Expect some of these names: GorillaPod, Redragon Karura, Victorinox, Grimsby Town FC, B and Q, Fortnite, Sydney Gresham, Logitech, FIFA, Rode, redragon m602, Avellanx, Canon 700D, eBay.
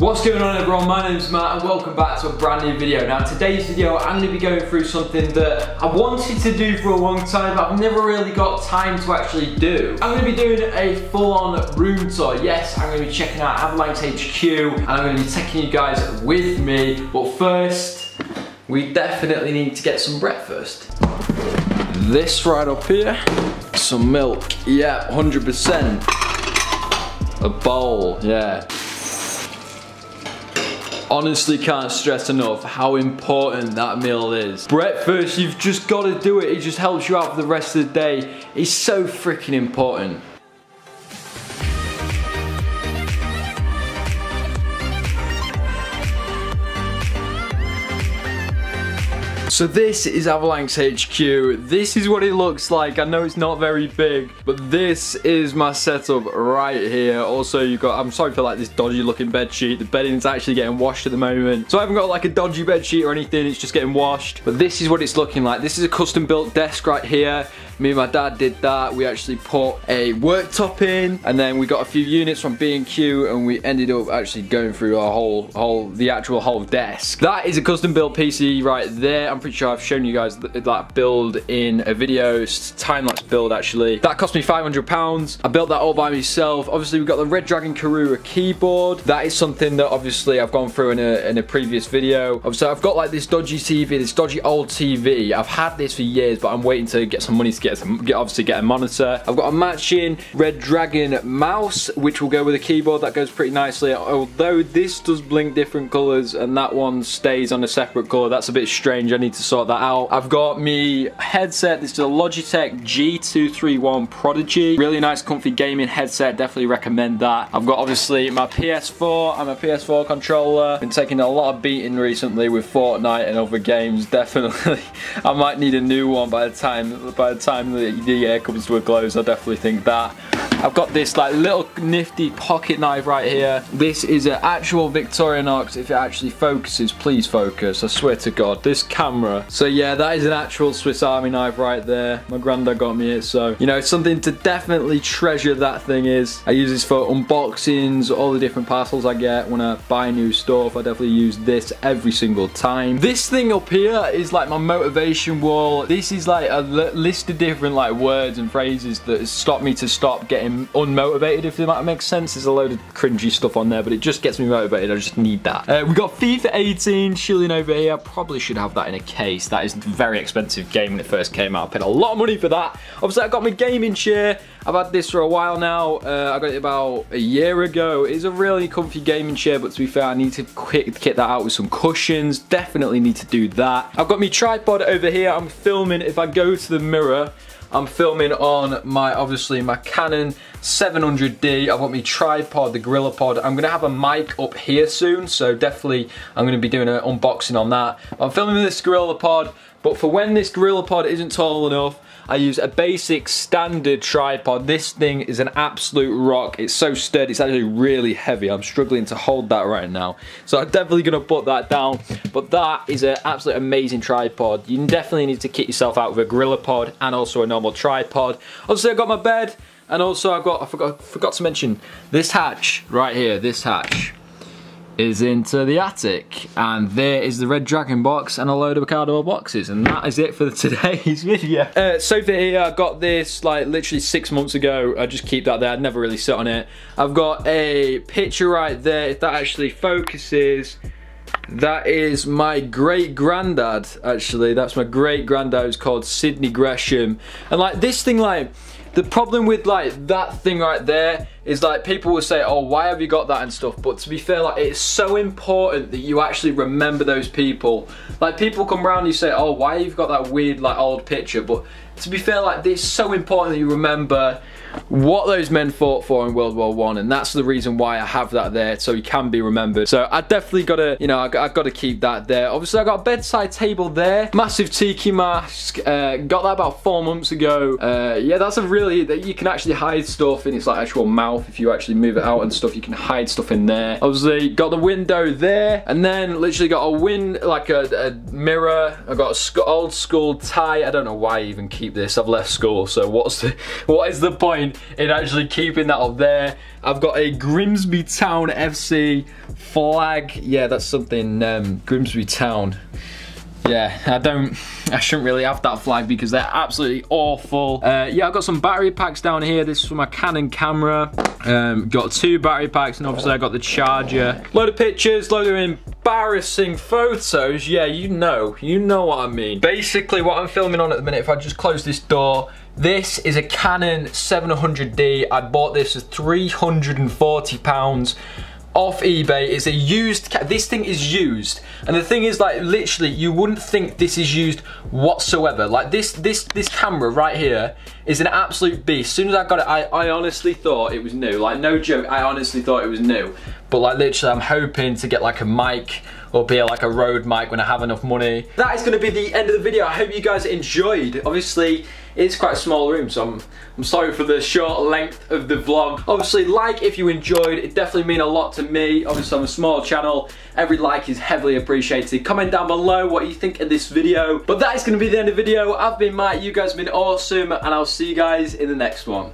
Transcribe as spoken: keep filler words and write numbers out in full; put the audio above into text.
What's going on, everyone? My name's Matt and welcome back to a brand new video. Now today's video I'm going to be going through something that I wanted to do for a long time but I've never really got time to actually do. I'm going to be doing a full-on room tour. Yes, I'm going to be checking out Avellanx H Q and I'm going to be taking you guys with me, but first we definitely need to get some breakfast. This right up here, some milk, yeah, one hundred percent. A bowl, yeah. Honestly, can't stress enough how important that meal is. Breakfast, you've just got to do it. It just helps you out for the rest of the day. It's so freaking important. So this is Avellanx H Q. This is what it looks like. I know it's not very big, but this is my setup right here. Also, you've got, I'm sorry for like this dodgy looking bed sheet. The bedding's actually getting washed at the moment. So I haven't got like a dodgy bed sheet or anything. It's just getting washed. But this is what it's looking like. This is a custom built desk right here. Me and my dad did that. We actually put a worktop in and then we got a few units from B and Q and we ended up actually going through our whole, whole, the actual whole desk. That is a custom built P C right there. I'm pretty sure I've shown you guys th that build in a video, time-lapse build actually. That cost me five hundred pounds. I built that all by myself. Obviously we've got the Redragon Karura keyboard. That is something that obviously I've gone through in a, in a previous video. Obviously I've got like this dodgy T V, this dodgy old T V. I've had this for years but I'm waiting to get some money to get Get, obviously get a monitor. I've got a matching Redragon mouse which will go with a keyboard. That goes pretty nicely, although this does blink different colours and that one stays on a separate colour. That's a bit strange. I need to sort that out. I've got me headset. This is a Logitech G two thirty-one Prodigy. Really nice comfy gaming headset. Definitely recommend that. I've got obviously my P S four and my P S four controller. Been taking a lot of beating recently with Fortnite and other games. Definitely I might need a new one by the time by the time The, the year comes to a close. I definitely think that. I've got this like little nifty pocket knife right here. This is an actual Victorinox. If it actually focuses, please focus. I swear to God, this camera. So yeah, that is an actual Swiss Army knife right there. My granddad got me it, so you know, it's something to definitely treasure. That thing is. I use this for unboxings, all the different parcels I get when I buy new stuff. I definitely use this every single time. This thing up here is like my motivation wall. This is like a list of different different like words and phrases that stop me to stop getting unmotivated, if that makes sense. There's a load of cringy stuff on there but it just gets me motivated. I just need that. Uh, we got FIFA eighteen chilling over here. Probably should have that in a case. That is a very expensive game when it first came out. I paid a lot of money for that. Obviously I got my gaming chair. I've had this for a while now. uh, I got it about a year ago. It's a really comfy gaming chair but to be fair I need to quick kit that out with some cushions. Definitely need to do that. I've got my tripod over here. I'm filming. If I go to the mirror, I'm filming on my, obviously, my Canon seven hundred D. I've got my tripod, the GorillaPod. I'm going to have a mic up here soon, so definitely I'm going to be doing an unboxing on that. I'm filming with this GorillaPod, but for when this GorillaPod isn't tall enough, I use a basic standard tripod. This thing is an absolute rock. It's so sturdy. It's actually really heavy. I'm struggling to hold that right now. So I'm definitely going to put that down. But that is an absolute amazing tripod. You definitely need to kit yourself out with a GorillaPod and also a normal tripod. Obviously, I've got my bed. And also, I've got, I forgot, forgot to mention, this hatch right here, this hatch is into the attic, and there is the Redragon box and a load of cardboard boxes, and that is it for today's video. Uh, sofa here, I got this like literally six months ago. I just keep that there. I never really sit on it. I've got a picture right there. If that actually focuses, that is my great granddad. Actually, that's my great granddad. Who's called Sydney Gresham, and like this thing, like. The problem with like that thing right there is like people will say, oh, why have you got that and stuff? But to be fair, like it's so important that you actually remember those people. Like people come around and you say, oh, why you've got that weird like old picture? But to be fair, like it's so important that you remember what those men fought for in World War One, and that's the reason why I have that there, so he can be remembered. So I definitely gotta, you know, I, I gotta keep that there. Obviously I got a bedside table there, massive tiki mask, uh, got that about four months ago. Uh, yeah, that's a really, that you can actually hide stuff in. It's like actual mouth, if you actually move it out and stuff, you can hide stuff in there. Obviously got the window there, and then literally got a wind, like a, a mirror. I got a sc old school tie. I don't know why I even keep this. I've left school, so what's the, what is the point? fine in actually keeping that up there. I've got a Grimsby Town F C flag. Yeah, that's something, um, Grimsby Town. Yeah, I don't, I shouldn't really have that flag because they're absolutely awful. Uh, yeah, I've got some battery packs down here. This is for my Canon camera. Um, got two battery packs and obviously I got the charger. Load of pictures, load of embarrassing photos. Yeah, you know, you know what I mean. Basically what I'm filming on at the minute, if I just close this door, this is a Canon seven hundred D. I bought this for three hundred and forty pounds. Off eBay. It's a used, this thing is used, and the thing is, like, literally you wouldn't think this is used whatsoever. Like this this this camera right here is an absolute beast. As soon as I got it, I, I honestly thought it was new. Like, no joke, I honestly thought it was new. But like, literally I'm hoping to get like a mic up here, like a Rode mic, when I have enough money. That is going to be the end of the video. I hope you guys enjoyed. Obviously it's quite a small room, so I'm, I'm sorry for the short length of the vlog. Obviously, like if you enjoyed, it definitely mean a lot to me. Obviously I'm a small channel, every like is heavily appreciated. Comment down below what you think of this video. But that is going to be the end of the video. I've been Mike, you guys have been awesome, and I'll see you guys in the next one.